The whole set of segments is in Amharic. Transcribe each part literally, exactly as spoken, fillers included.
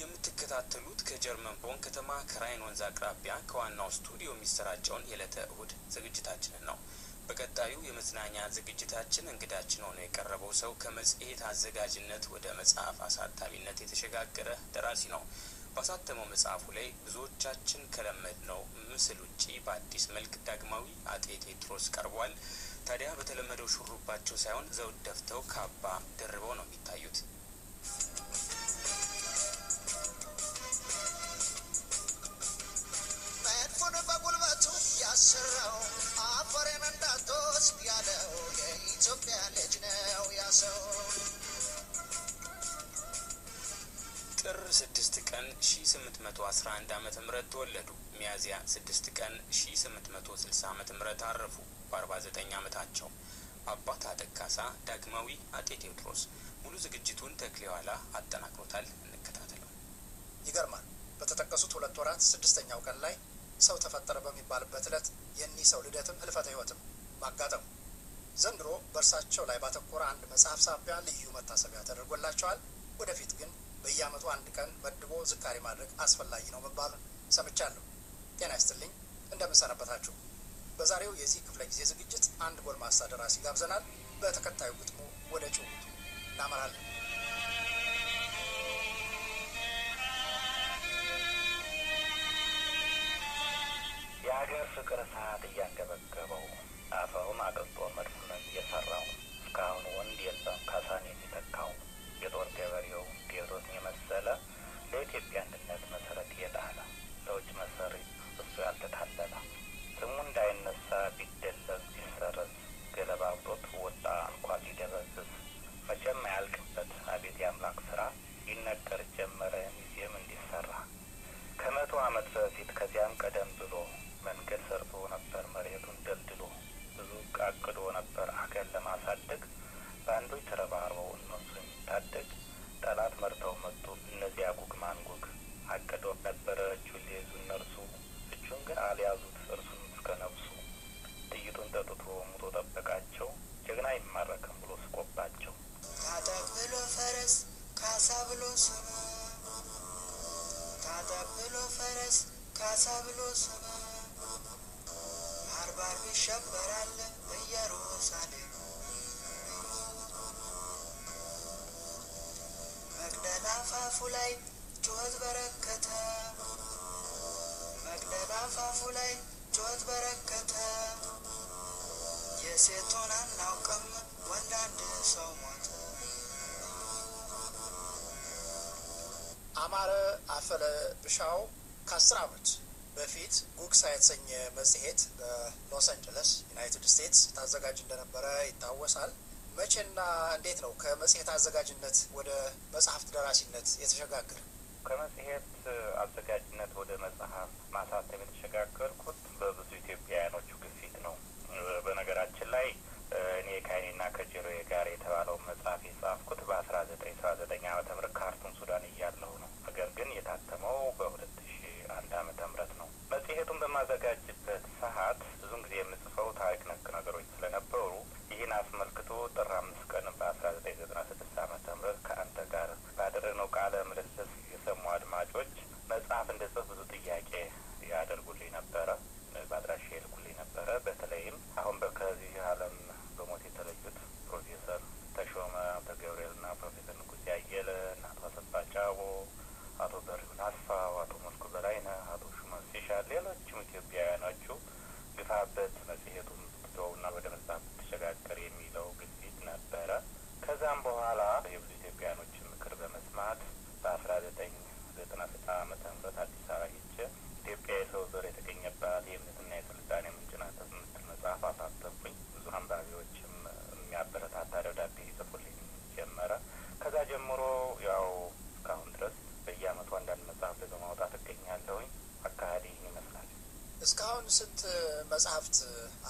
የምትከታተሉት ከጀርመን ቦን ከተማ ክራይን ወንዝ አቅራቢያ ከዋናው ስቱዲዮ ሚስተራጫውን የለተ እሁድ ዝግጅታችንን ነው በቀጣዩ የመዝናኛ ዝግጅታችን እንግዳችን ሆኖ የቀረበው ሰው ከመጽሔት አዘጋጅነት ወደ መጽሐፍ አሳታሚነት የተሸጋገረ ደራሲ ነው ባሳተመው መጽሐፉ ላይ ብዙዎቻችን ከለመድነው ምስል ውጪ በአዲስ መልክ ዳግማዊ አጤ ቴዎድሮስ ቀርቧል ታዲያ በተለመደው ሹሩባቸው ሳይሆን ዘውድ ደፍተው ካባ ደርበው ነው የሚታዩት ስድስት ቀን ስምንት መቶ አስራ አንድ ዓመተ ምህረት ተወለዱ ሚያዚያ ስድስት ቀን ስምንት መቶ ስልሳ ዓመተ ምህረት አረፉ በአርባ ዘጠኝ ዓመታቸው አባታ ተካሳ ዳግማዊ አጤ ቴዎድሮስ ሙሉ ዝግጅቱን ተክለዋላ አጠናክሮታል እንከታተለው ይገርማል በተጠቀሱት ሁለት ወራት ስድስተኛው ቀን ላይ ሰው ተፈጠረ በሚባልበት ዕለት የኒ ሰው ልደትም ህልፈተ ህይወትም ማጋጠሙ ዘንድሮ በርሳቸው ላይ ባተኮረ አንድ መጽሐፍ ሳቢያ ልዩ መታሰቢያ ተደርጎላቸዋል ወደፊት ግን በያመቱ አንድ ቀን በድቦ ዝካሪ ማድረግ አስፈልጋይ ነው መባሉ ሰምቻለሁ ጤና ይስጥልኝ እንደምሰናበታችሁ በዛሬው የዚህ ክፍለ ጊዜ ዝግጅት አንድ ጎልማሳ ደራሲ ጋብዘናል በተከታዩ ግጥሙ ወደ ጩኸቱ እናመራለን ያገር ፍቅር ሰዓት ያንገበገበው አፈሩን አጥቶ መድፈን እየሰራው ካሁን ወንድ የለም ካሳኔ ይተካው የጦር ገበሬው ቴዎድሮስ የመሰለ ለኢትዮጵያ አንድነት መሰረት የጣለ ሰዎች መሰሪ እሱ ያልተታለለ ስሙ እንዳይነሳ ቢደለስ ቢሰረዝ ገለባብጦት ወጣ እንኳ ቢደበዝዝ መቼም አያልቅበት አቤት የአምላክ ስራ ይነገር ጀመረ ሙዚየም እንዲሰራ ከመቶ ዓመት በፊት ከዚያም ቀደም ብሎ መንገድ ሰርቶ ነበር መሬቱን ደልድሎ ብዙ አቅዶ ነበር አገር ለማሳደግ በአንዶች ተረባርበው እነሱን የሚታደግ ጠላት መርተው መጡ እነዚያ ጉግ ማንጉግ አቀዶት ነበረ እጁን ሊይዙ እነርሱ እጁን ግን አልያዙት እርሱን እስከ ነብሱ ጥይቱን ጠጥቶ ሙቶ ጠበቃቸው ጀግና ይማረከም ብሎ ስቆባቸው ታጠቅ ብሎ ፈረስ ካሳ ብሎ ሰባ ታጠቅ ብሎ ፈረስ ካሳ ብሎ ሰባ አርባር ይሸበራል በኢየሩሳሌም አፋፉላይ ጆት በረከታ መግደላ አፋፉላይ ጆት በረከታ የሴቶና ናውቀም ወንዳንድ ሰው ሞተ አማረ አፈለ ብሻው ከአስር ዓመት በፊት ጉግሳ የተሰኘ መጽሔት በሎስ አንጀለስ ዩናይትድ ስቴትስ ታዘጋጅ እንደነበረ ይታወሳል መቼና እንዴት ነው ከመጽሔት አዘጋጅነት ወደ መጽሐፍ ደራሲነት የተሸጋገረው? ከመጽሔት አዘጋጅነት ወደ መጽሐፍ ማሳተም የተሸጋገርኩት በብዙ ኢትዮጵያውያኖች ግፊት ነው። በነገራችን ላይ እኔ ከአይኔና ከጆሮዬ ጋር የተባለው መጽሐፍ የጻፍኩት በአስራ ዘጠኝ ሰባ ዘጠኝ ዓመተ ምህረት ካርቱም ሱዳን እያለሁ ነው። ነገር ግን የታተመው በሁለት ሺህ አንድ ዓመተ ምህረት ነው። መጽሔቱን በማዘጋጅበት ሰዓት ብዙ ጊዜ የምጽፈው ታሪክ ነክ ነገሮች ስለነበሩ ይህን አስመልክቶ ጥር አምስት ቀን በአስራ ዘጠኝ ዘጠና ስድስት ዓመተ ምህረት ከአንተ ጋር ባደረግነው ቃለ ምልልስ የሰሙ አድማጮች መጽሐፍ እንደዚህ ብዙ ጥያቄ ያደርጉልኝ ነበረ በአድራሻ ይልኩልኝ ነበረ በተለይም አሁን በከዚህ ዓለም በሞት የተለዩት ፕሮፌሰር ተሾመ ተገብሬልና ፕሮፌሰር ንጉሴ አየለ አቶ አሰፋጫቦ አቶ በሪሁን አስፋው አቶ መስኩ በላይና አቶ ሹመት ሲሻል ሌሎችም ኢትዮጵያውያን ናቸው ግፋበት መጽሔቱን ተውና ወደ መጽሐፍ ተሸጋገር የሚለው ግፊት ነበረ ከዛም በኋላ መጽሐፍት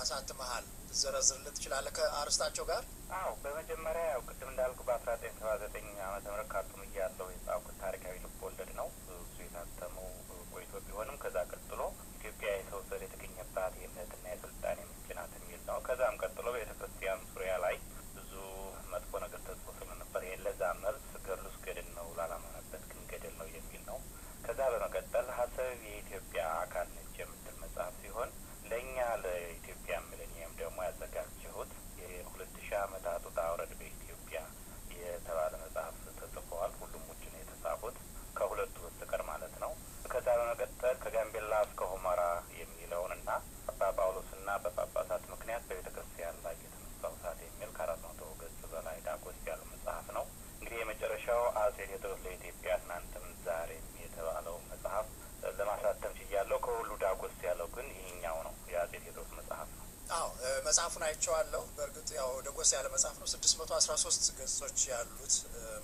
አሳትመሃል ዝርዝርልት ይችላል ከአርስታቸው ጋር? አዎ በመጀመሪያ ያው ቅድም እንዳልኩ በ1979 ዓመተ ምህረት ካርቱም ይያለው የጻፍኩት ታሪካዊ ልቦለድ ነው። እሱ የታተመው ቆይቶ ቢሆንም ከዛ ቀጥሎ ኢትዮጵያ የተወሰደ የተገኘባት የእምነትና የስልጣኔ ምንጭናት የሚል ነው። ከዛም ቀጥሎ በቤተክርስቲያን ዙሪያ ላይ ብዙ መጥፎ ነገር ተጽፎ ነበር። የለዛ መልስ ገርሉስ ገድል ነው ላላማናበት ግን ገድል ነው የሚል ነው። ከዛ በመቀጠል ሀሳብ የኢትዮጵያ አካል ነች የምትል መጽሐፍ ሲሆን ለኛ ለኢትዮጵያ ሚሊኒየም ደግሞ ያዘጋጀሁት የ2000 ዓመታት ታውረድ በኢትዮጵያ የተባለ መጽሐፍ ተጽፏል። ሁሉም ውጭ ነው የተጻፈው ከሁለቱ በስተቀር ማለት ነው። ከዛ በመቀጠል ከጋምቤላ እስከ ሆማራ የሚለውንና አባ ጳውሎስና በጳጳሳት ምክንያት በቤተክርስቲያን ላይ የተነሳው ሳት የሚል አራት መቶ ገጽ በላይ ዳጎስ ያለው መጽሐፍ ነው። እንግዲህ የመጨረሻው አጼ ቴዎድሮስ ለኢትዮጵያ እናንተም ዛሬ የተባለው መጽሐፍ ለማሳተም ይያለው ከሁሉ ዳጎስ ያለው ግን ይሄኛው ነው የአጼ ቴዎድሮስ መጽሐፍ ነው። አዎ መጽሐፉን አይቻለሁ። በእርግጥ ያው ዳጎስ ያለ መጽሐፍ ነው። ስድስት መቶ አስራ ሶስት ገጾች ያሉት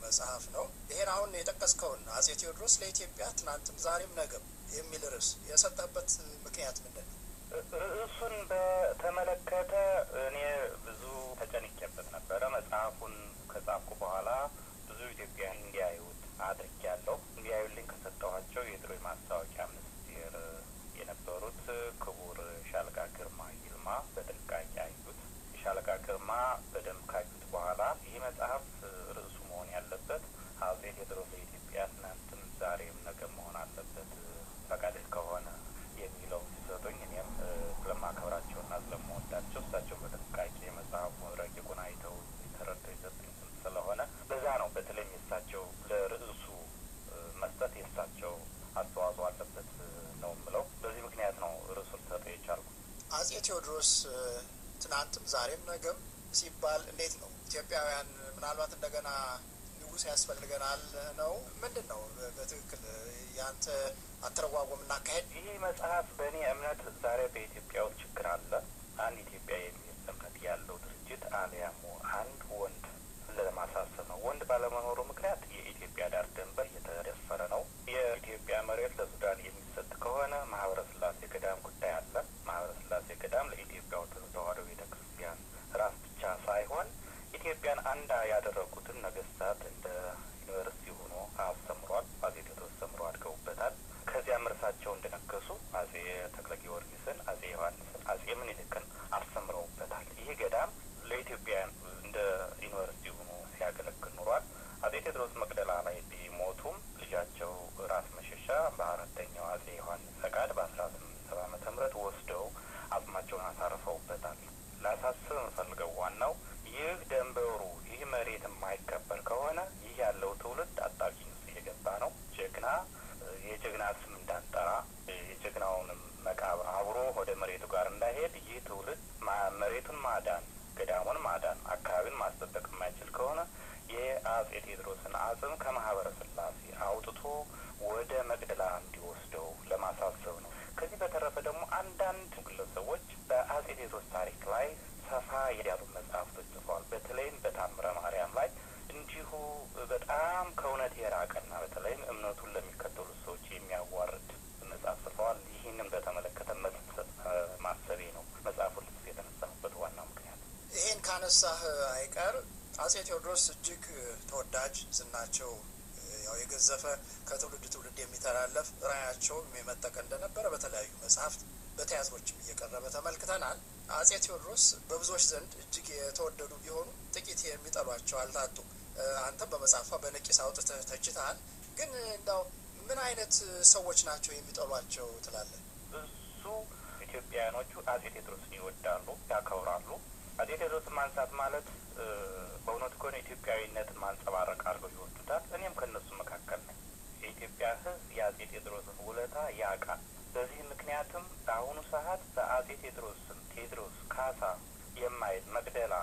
መጽሐፍ ነው። ይሄን አሁን የተጠቀስከውን አጼ ቴዎድሮስ ለኢትዮጵያ እናንተም ዛሬም ነገም የሚል ርዕስ የሰጠበት ምክንያት ምንድነው? እሱን በተመለከተ እኔ ብዙ ተጨንቄበት ነበር። መጽሐፉን ከጻፍኩ በኋላ ብዙ ኢትዮጵያውያን እንዲያዩት አድርጌያለሁ። እንዲያዩልኝ ከሰጣቸው የድሮ ማስታወቂያ ሚኒስትር የነበሩት ክቡር ሻለቃ ግርማ ይልማ በጥንቃቄ አዩት። ሻለቃ ግርማ በደንብ ካዩት በኋላ ይሄ መጽሐፍ ርዕሱ መሆን ያለበት አጼ ቴዎድሮስ ለኢትዮጵያ እናንተም ዛሬም ነገም መሆን አለበት ፈቃደኛ ከሆነ የሚለው ሲሰጡኝ እኔም ለማከብራቸውና ለማወዳቸው እሳቸው በጥንቃቄ መጽሐፉን ረቂቁን አይተው ተረድተው ይዘቱኝ ስለሆነ ለዛ ነው በተለይ እሳቸው ለርዕሱ መስጠት የሳቸው አስተዋጽኦ አለበት ነው ምለው። በዚህ ምክንያት ነው ርዕሱን ተጠይቻለሁ። አጼ ቴዎድሮስ እናንተም ዛሬም ነገም ሲባል እንዴት ነው ኢትዮጵያውያን ምናልባት እንደገና ንጉስ ያስፈልገናል ነው ምንድነው በትክክል ያንተ አተረጓጎምና ካሄድ? ይሄ መጽሐፍ በእኔ እምነት ዛሬ በኢትዮጵያ ውስጥ ችግር አለ። አንድ ኢትዮጵያ የሚያስተምር ያለው ድርጅት አለያሙ አንድ ወንድ ለማሳሰብ ነው። ወንድ ባለመኖሩ ምክንያት የኢትዮጵያ ዳር ድንበር እየተደፈረ ነው። የኢትዮጵያ መሬት ለሱዳን የሚሰጥ ከሆነ ማህበረ ስላሴ ገዳም ጉዳይ አለ። ማህበረ ስላሴ ገዳም ለኢትዮጵያ ኦርቶዶክስ ተዋሕዶ ቤተክርስቲያን ራስ ብቻ ሳይሆን ኢትዮጵያን አንድ ያደረጉትን ነገስታት እንደ ዩኒቨርሲቲ ሆኖ አስተምሯል። አጼ ቴዎድሮስ አስተምሮ አድገውበታል። ከዚያ ምርሳቸው እንደነገሱ አጼ ተክለ ጊዮርጊስን፣ አጼ ዮሐንስን፣ አጼ ምኒልክን አስተምረውበታል። ይሄ ገዳም ለኢትዮጵያ እንደ ዩኒቨርሲቲ ሆኖ ሲያገለግል ኖሯል። አጼ ቴዎድሮስ መቅደላ ላይ ቢሞቱም ልጃቸው ራስ መሸሻ በአራተኛው አጼ ዮሐንስ ፈቃድ በ1870 ዓመተ ምህረት ወስደው አጽማቸውን አሳርፈውበታል። ላሳስብ ፈልገው ዋናው ይህ ደንበሩ ይህ መሬት የማይከበር ከሆነ ይህ ያለው ትውልድ አጣቂኝ ውስጥ እየገባ ነው። ጀግና የጀግና ስም እንዳንጠራ የጀግናውንም መቃብር አብሮ ወደ መሬቱ ጋር እንዳይሄድ ይህ ትውልድ መሬቱን ማዳን ገዳሙን ማዳን አካባቢን ማስተጠቅ ማይችል ከሆነ የአጼ ቴዎድሮስን አጽም ከማህበረ ስላሴ አውጥቶ ወደ መቅደላ እንዲወስደው ለማሳሰብ ነው። ከዚህ በተረፈ ደግሞ አንዳንድ ግለሰቦች በአጼ ቴዎድሮስ ታሪክ ላይ ሰፋ ያሉ መጽሐፍቶች ጽፈዋል። በተለይም በታምረ ማርያም ላይ እንዲሁ በጣም ከእውነት የራቀና በተለይም እምነቱን ለሚከተሉ ሰዎች የሚያዋርድ መጽሐፍ ጽፈዋል። ይህንም በተመለከተ መጽሐፍ ማሰቤ ነው መጽሐፉን ልጽፍ የተነሳሁበት ዋናው ምክንያት። ይሄን ካነሳህ አይቀር አጼ ቴዎድሮስ እጅግ ተወዳጅ ዝናቸው ያው የገዘፈ ከትውልድ ትውልድ የሚተላለፍ ራያቸው የሚመጠቀ እንደነበረ በተለያዩ መጽሐፍት በተያዝሮች እየቀረበ ተመልክተናል። አጼ ቴዎድሮስ በብዙዎች ዘንድ እጅግ የተወደዱ ቢሆኑ ጥቂት የሚጠሏቸው አልታጡ። አንተ በመጽሐፋ በነቂስ አውጥተህ ተችተሃል። ግን እንደው ምን አይነት ሰዎች ናቸው የሚጠሏቸው ትላለህ? ብዙ ኢትዮጵያኖቹ አጼ ቴዎድሮስን ይወዳሉ፣ ያከብራሉ። አጼ ቴዎድሮስን ማንሳት ማለት በእውነት ከሆነ ኢትዮጵያዊነት ማንጸባረቅ አድርገው ይወዱታል። እኔም ከነሱ መካከል ነኝ። የኢትዮጵያ ሕዝብ የአጼ ቴዎድሮስን ውለታ ያውቃል። በዚህ ምክንያትም በአሁኑ ሰዓት በአጼ ቴዎድሮስ ቴዎድሮስ ካሳ የማይል መቅደላ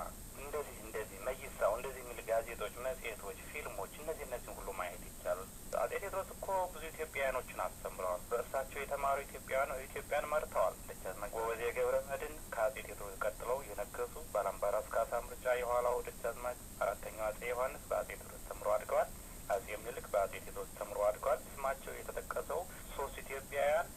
እንደዚህ እንደዚህ መይሳው እንደዚህ የሚል ጋዜጦች፣ መጽሔቶች፣ ፊልሞች እነዚህ እነዚህ ሁሉ ማየት ይቻላል። አጼ ቴዎድሮስ እኮ ብዙ ኢትዮጵያውያኖችን አስተምረዋል። በእርሳቸው የተማሩ ኢትዮጵያውያን ኢትዮጵያን መርተዋል። ደጃዝማች ወወዜ ገብረመድህን ከአጼ ቴዎድሮስ ቀጥለው የነገሱ ባላምባራስ ካሳ ምርጫ የኋላው ደጃዝማች አራተኛው አጼ ዮሐንስ በአጼ ቴዎድሮስ ተምሮ አድገዋል። አጼ ምኒልክ በአጼ ቴዎድሮስ ተምሮ አድገዋል። ስማቸው የተጠቀሰው ሶስት ኢትዮጵያውያን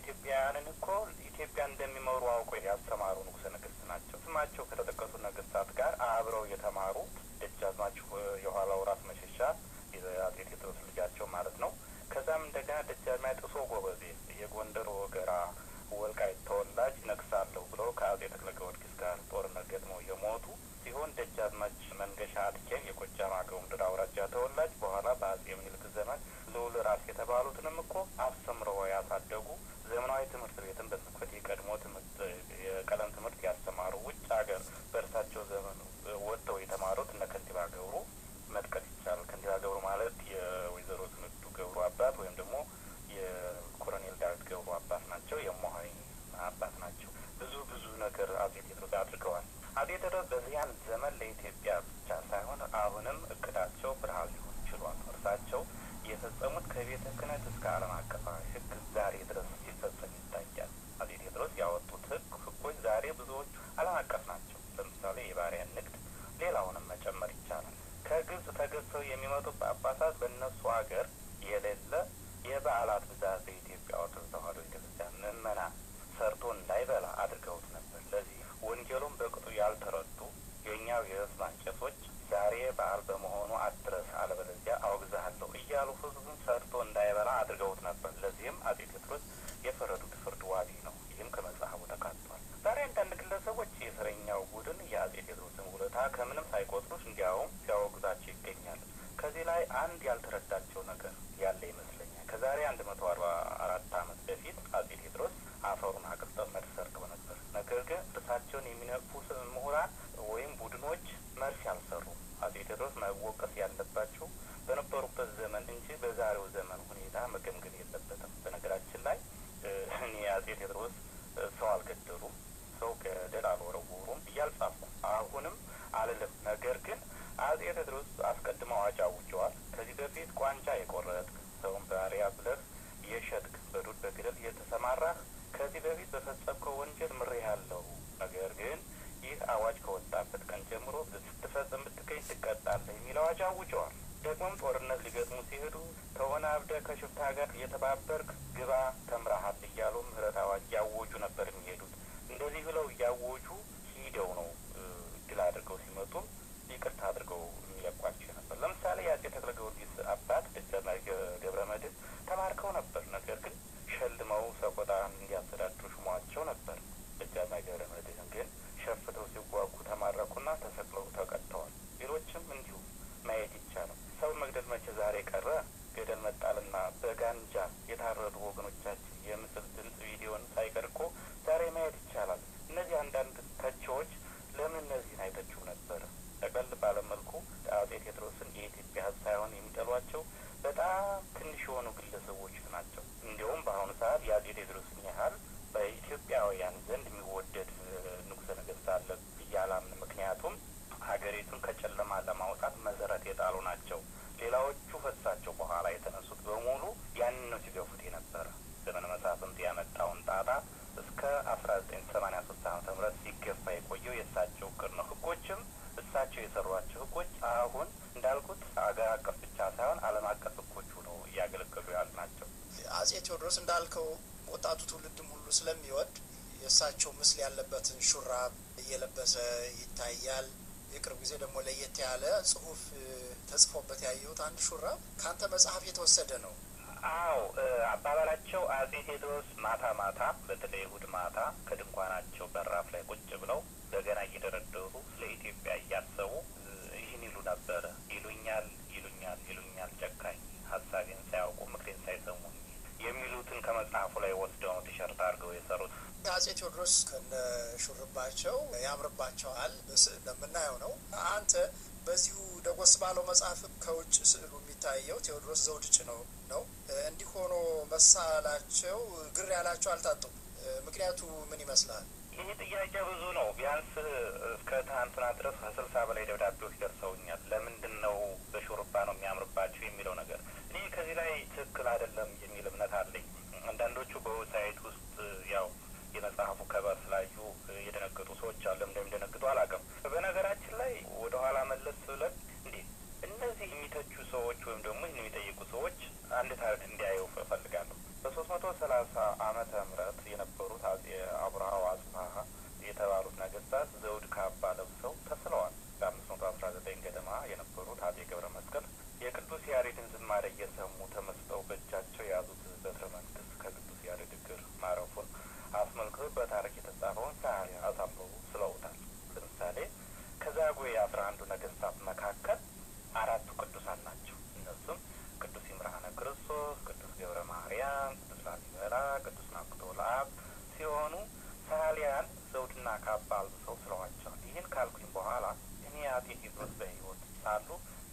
ኢትዮጵያውያንን እኮ ኢትዮጵያ እንደሚመሩ አውቀው ያ የተማሩ ንጉሰነገስት ናቸው ስማቸው ከተጠቀሱ ነገስታት ጋር አብረው የተማሩ ደጃዝማች የኋላው ራስ መሸሻ የአጤ ቴዎድሮስ ልጃቸው ማለት ነው ከዛም እንደገና ደጃዝማች ጥሶ ጎበዜ የጎንደር ወገራ ወልቃይት ተወላጅ ነክሳለው ብሎ ከአጤ ተክለ ጊዮርጊስ ጋር ጦርነት ገጥመው የሞቱ ሲሆን ደጃዝማች መንገሻ አጥቄ የቆጃም አገው ምድር አውራጃ ተወላጅ በኋላ በአጤ ምኒልክ ዘመን ልዑል ራስ የተባሉትንም እኮ አስተምረው ያሳደጉ ዘመናዊ ትምህርት ቤትን በስኩት የቀድሞ ትምህርት የቀለም ትምህርት ያስተማሩ ውጭ ሀገር በርሳቸው ዘመኑ ወጥተው የተማሩት እነ ከንቲባ ገብሩ መጥቀስ ይቻላል ከንቲባ ገብሩ ማለት የወይዘሮ ስንዱ ገብሩ አባት ወይም ደግሞ የኮሎኔል ዳዊት ገብሩ አባት ናቸው የሞሃይ አባት ናቸው ብዙ ብዙ ነገር አጤ ቴዎድሮስ አድርገዋል አጤ ቴዎድሮስ በዚያን ዘመን ለኢትዮጵያ ብቻ ሳይሆን አሁንም እቅዳቸው ብርሃን ሊሆን ይችላል እርሳቸው የተጠሙት ከቤተ ክህነት እስከ ዓለም አቀፍ ህግ ዛሬ ድረስ ሲፈጸም ይታያል አጤ ቴዎድሮስ ያወጡት ህግ ህጎች ዛሬ ብዙዎች ዓለም አቀፍ ናቸው ለምሳሌ የባሪያ ንግድ ሌላውንም መጨመር ይቻላል ከግብጽ ተገዝተው የሚመጡ ጳጳሳት በእነሱ ሀገር የሌለ የበዓላት ብዛት በኢትዮጵያ ኦርቶዶክስ ተዋሕዶ ቤተክርስቲያን ምዕመናን ሰርቶ እንዳይበላ አድርገውት ነበር ለዚህ ወንጌሉን በቅጡ ያልተረዱ የኛው የህዝብ ቄሶች ዛሬ በዓል በመሆኑ አትረስ አለበለዚያ አውግዛለሁ ይያሉ ህዝቡን ሰርቶ እንዳይበላ አድርገውት ነበር ለዚህም አጤ ቴዎድሮስ የፈረዱት ፍርድ ዋቢ ነው ይህም ከመጽሐፉ ተካቷል ዛሬ አንዳንድ ግለሰቦች የሰረኛው ቡድን የአጤ ቴዎድሮስን ውለታ ከምንም ሳይቆጥሩት እንዲያው ሲያወግዛቸው ይገኛል ከዚህ ላይ አንድ ያልተረዳቸው ነገር ያለ ይመስለኛል ከዛሬ አንድ መቶ አርባ አራት ዓመት በፊት አጤ ቴዎድሮስ አፈሩን አቅልጠው መድፍ ሰርቀው ነበር ነገር ግን እርሳቸውን የሚነቅፉ ምሁራን ወይም ቡድኖች መርስ ያልሰሩ አጤ ቴዎድሮስ መወቀስ ያለባቸው በነበሩበት ዘመን እንጂ በዛሬው ዘመን ሁኔታ መገምገም የለበትም በነገራችን ላይ እኔ አጤ ቴዎድሮስ ሰው አልገደሉም ሰው ገደል አልወረወሩም እያልጻፍኩ አሁንም አልልም ነገር ግን አጤ ቴዎድሮስ አስቀድመው አዋጅ አውጀዋል ከዚህ በፊት ቋንጫ የቆረጥክ ሰውን ባሪያ ብለህ የሸጥክ በዱር በገደል የተሰማራህ ከዚህ በፊት በፈጸምከው ወንጀል ምሬሃለሁ ነገር ግን ይህ አዋጅ ከወጣበት ቀን ጀምሮ ስትፈጽም ብትገኝ ትቀጣለህ የሚል አዋጅ አውጀዋል ደግሞም ጦርነት ሊገጥሙ ሲሄዱ ተሆነ አብደህ ከሽፍታ ጋር እየተባበርክ ግባ ተምራሃል እያሉ ምህረት አዋጅ ያወጁ ነበር የሚሄዱት እንደዚህ ብለው ያወጁ ሂደው ነው ድል አድርገው ሲመጡ ይቅርታ አድርገው የሚለቋቸው ነበር ለምሳሌ የአጤ ተክለ ጊዮርጊስ አባት ደጃዝማች ገብረ መድኅን ተማርከው ነበር ነገር ግን ሸልመው ሰቆጣን እንዲያስተዳድሩ ሹመዋቸው ነበር ደጃዝማች ገብረ መድኅን ግን ሸፍተው ሲጓጉ ተማረኩና ተሰቅለው ተቀጥተዋል ሌሎችም እንዲሁ ማየት ይቻላል ሰው መግደል መቼ ዛሬ ቀረ ገደል መጣልና በጋንጃ የታረዱ ወገኖቻችን የምስል ድምጽ ቪዲዮን ሳይቀርቆ ዛሬ ማየት ይቻላል እነዚህ አንዳንድ ተቺዎች ለምን እነዚህን አይተችው ነበር ጠቅለል ባለ መልኩ አጤ ቴዎድሮስን የኢትዮጵያ ህዝብ ሳይሆን የሚጠሏቸው በጣም ትንሽ የሆኑ ግለሰቦች ናቸው እንዲሁም በአሁኑ ሰዓት የአጤ ቴዎድሮስን ያህል በኢትዮጵያውያን ዘንድ የሚወደድ ንጉሰ ነገስት አለ ይያላም ምክንያቱም ሀገሪቱን ከጨለማ ለማውጣት መሰረት የጣሉ ናቸው ሌላዎቹ ፈሳቸው በኋላ የተነሱት በሙሉ ያንን ነው ሲገፉት የነበረ ዘመነ መሳፍንት ያመጣውን ጣጣ እስከ አስራ ዘጠኝ ሰማንያ ሶስት ዓመተ ምህረት ሲገፋ የቆየው የሳቸው ቅርነ ህጎችም እሳቸው የሰሯቸው ህጎች አሁን እንዳልኩት አገር አቀፍ ብቻ ሳይሆን ዓለም አቀፍ ህጎች ነው ያገለገሉ ያሉ ናቸው አጼ ቴዎድሮስ እንዳልከው ወጣቱ ትውልድ ሙሉ ስለሚወድ የሳቸው ምስል ያለበትን ሹራብ እየለበሰ ይታያል የቅርብ ጊዜ ደግሞ ለየት ያለ ጽሁፍ ተጽፎበት ያዩት አንድ ሹራብ ካንተ መጽሐፍ የተወሰደ ነው አው አባባላቸው አጤ ቴዎድሮስ ማታ ማታ በተለይ እሁድ ማታ ከድንኳናቸው በራፍ ላይ ቁጭ ብለው በገና እየደረደሩ ለኢትዮጵያ እያሰቡ ይህን ይሉ ነበር ይሉኛል ይሉኛል ይሉኛል ጨካኝ ሀሳቤን ሳያውቁ ምክሬን ሳይሰሙ የሚሉትን ከመጽሐፉ ላይ ወስደው ቲሸርት አድርገው የሰሩት አጼ ቴዎድሮስ ከነ ሹርባቸው ያምርባቸዋል እንደምናየው ነው አንተ በዚሁ ደጎስ ባለው መጽሐፍ ከውጭ ስዕሉ የሚታየው ቴዎድሮስ ዘውድጭ ነው ነው እንዲህ ሆኖ መሳላቸው ግር ያላቸው አልታጡም ምክንያቱ ምን ይመስላል ይሄ ጥያቄ ብዙ ነው ቢያንስ እስከ ትናንትና ድረስ ከስልሳ በላይ ደብዳቤዎች ደርሰውኛል ለምንድነው በሹርባ ነው የሚያምርባቸው የሚለው ነገር እኔ ከዚህ ላይ ትክክል አይደለም የሚል እምነት አለኝ አንዳንዶቹ በዌብሳይት ውስጥ ያው የመጽሐፉ ከበር ስላዩ የደነገጡ ሰዎች አሉ እንደሚደነግጡ አላውቅም በነገራችን ላይ ወደ ኋላ መለስ ብለን እንዴ እነዚህ የሚተቹ ሰዎች ወይም ደግሞ ይህን የሚጠይቁ ሰዎች አንድ ታሪክ እንዲያዩ እፈልጋለሁ በ ሶስት መቶ ሰላሳ ዓመተ ምህረት የነበሩት አጼ አብርሃ ወአጽብሃ ካባሉ ሰው ስለዋቸው ይሄን ካልኩኝ በኋላ እኔ አጥቂ ህይወት በህይወት ሳሉ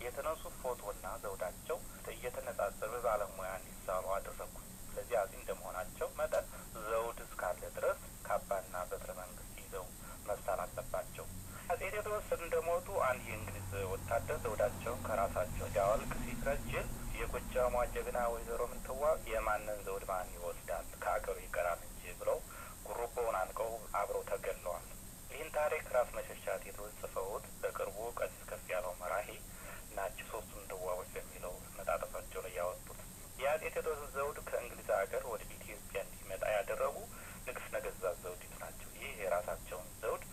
የተነሱ ፎቶና ዘውዳቸው እየተነጻጸረ ባለሙያ እንዲሳሉ አደረኩ። ስለዚህ አዚ እንደመሆናቸው መጠን ዘውድ እስካለ ድረስ ካባና በትረ መንግስት ይዘው መሳል አለባቸው። አዚ ሄደውስ እንደሞቱ አንድ የእንግሊዝ ወታደር ዘውዳቸው ከራሳቸው ያወልቅ ሲከጅል የጎጃሙ ጀግና ወይዘሮ ምንተዋ የማንን ዘውድ ማን ይወስዳል ከአገሩ ይቀራል እንጂ ብለው ጉሩቦን አንቀው አብረው ተገለዋል። ይህን ታሪክ ራስ መሸሻት የተወሰፈውት በቅርቡ ቀስ ከፍ ያለው መራሂ ናቸው ሶስቱ ምንተዋዎች የሚለው መጣጣፋቸው ላይ ያወጡት ያት የተደረዘ ዘውድ ከእንግሊዝ ሀገር ወደ ኢትዮጵያ እንዲመጣ ያደረጉ ንግስ ነገዛ ዘውድ ናቸው። ይህ የራሳቸውን ዘውድ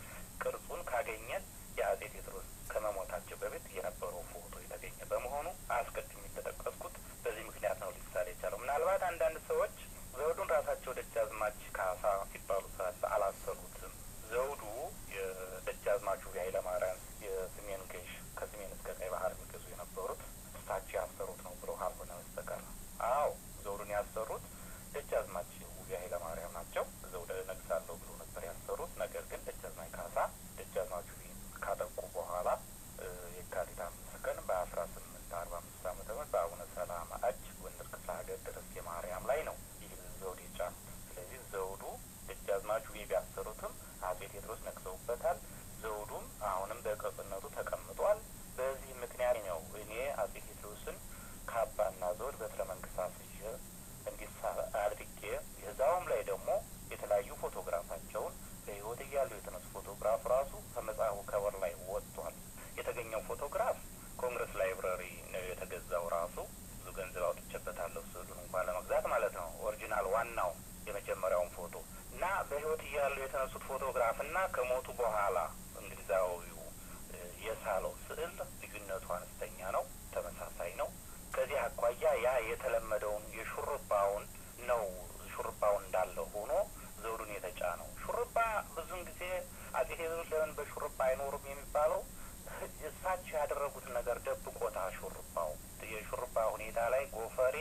ቅርጹን ካገኘን የአፄ ቴዎድሮስ ከመሞታቸው በፊት የነበረው ፎቶ የተገኘ በመሆኑ አስቀድሜ ተጠቀስኩት በዚህ ምክንያት ነው ሊሳል የቻለው። ምናልባት አንዳንድ ሰዎች ዘውዱን ራሳቸው ደጃዝማች ካሳ ሲባሉ አላሰሩትም። ዘውዱ የደጃዝማቹ ኃይለማርያም የሰሜን ገዥ ከሰሜን እስከ ቀይ ባህር የሚገዙ የነበሩት እሳቸው ያሰሩት ነው ብሎ ካልሆነ በስተቀር አዎ ዘውዱን ያሰሩት ደጃዝማች ኃይለማርያም ናቸው። ዘውዱ ነግሳለሁ ብሎ ነበር ያሰሩት። ነገር ግን ደጃዝማች ካሳ ደጃዝማቹ ካጠቁ በኋላ የካቲት አምስት ቀን በ1845 ዓመተ ምህረት በአቡነ ሰላማ እጅ ጎንደር ክፍለ ሀገር ድረስ የማርያም ላይ ነው ይህ ዘውድ የጫኑት። ስለዚህ ዘውዱ ደጃዝማቹ ቢያሰሩትም አፄ ቴዎድሮስ ነግሰውበታል። ዘውዱም አሁንም በቅርስነቱ ተቀምጧል። በዚህ ምክንያት ነው እኔ አፄ ቴዎድሮስን ካባና ዘውድ በትረ መንግስት አስይዤ እንዲሳል አድርጌ የዛውም ላይ ደግሞ የተለያዩ ፎቶግራፋቸውን በህይወት እያሉ የተነሱ ፎቶግራፍ ራሱ ከመጽሐፉ ከበር ላይ ወጥቷል። የተገኘው ፎቶግራፍ ኮንግረስ ላይብረሪ ነው የተገዛው። ራሱ ብዙ ገንዘብ አውጥቼበታለሁ ስዕሉን እንኳን ለመግዛት ማለት ነው። ኦሪጂናል ዋናው የመጀመሪያውን ፎቶ እና በህይወት እያሉ የተነሱት ፎቶግራፍና ከሞቱ በኋላ እንግሊዛዊው የሳለው ስዕል ልዩነቱ አነስተኛ ነው፣ ተመሳሳይ ነው። ከዚህ አኳያ ያ የተለመደውን የሹርባውን ነው ሹርባው እንዳለ ሆኖ ዘውዱን የተጫነው ሹርባ ብዙን ጊዜ አፄ ቴዎድሮስ ለምን በሹርባ አይኖርም የሚባለው እሳቸው ያደረጉት ነገር ደብቆታ ሹርባው የሹርባ ሁኔታ ላይ ጎፈሬ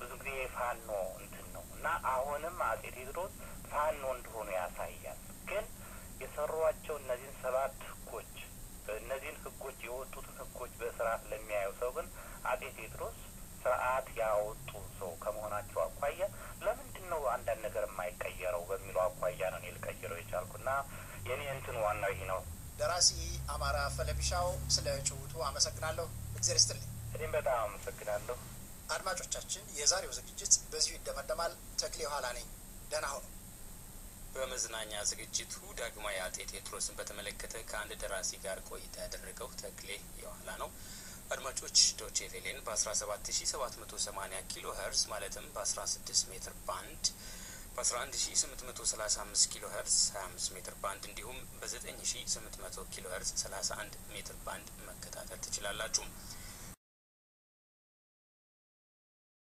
ብዙ ጊዜ ፋኖ እንትን ነውና አሁንም አፄ ቴዎድሮስ ፋኖ እንደሆነ ያሳያል። ግን የሰሯቸው እነዚህ ሰባት ህጎች እነዚህ ህጎች የወጡት ህጎች በስርዓት ለሚያዩ ሰው ግን አፄ ቴዎድሮስ ስርዓት ያወጡ ሰው ከመሆናቸው አቋያ ለምንድን ነው አንዳንድ ነገር የማይቀየረው በሚለው አቋያ ነው ይልቀየረው ይቻልኩና የኔ እንትን ዋናው ይሄ ነው። ደራሲ አማራ አፈለ ቢሻው ስለ ጭውቱ አመሰግናለሁ። እግዚአብሔር ይስጥልኝ። እኔም በጣም አመሰግናለሁ። አድማጮቻችን የዛሬው ዝግጅት በዚህ ይደመደማል። ተክሌው ሐላ ነኝ። ደህና ሁኑ። በመዝናኛ ዝግጅቱ ዳግማዊ አፄ ቴዎድሮስን በተመለከተ ከአንድ ደራሲ ጋር ቆይታ ያደረገው ተክሌው ሐላ ነው። አድማጮች ዶቼ ቬለን በ17780 ኪሎ ሄርዝ ማለትም በ16 ሜትር ባንድ በ11835 ኪሎ ሄርዝ ሃያ አምስት ሜትር ባንድ እንዲሁም በ9800 ኪሎ ሄርዝ ሰላሳ አንድ ሜትር ባንድ መከታተል ትችላላችሁ።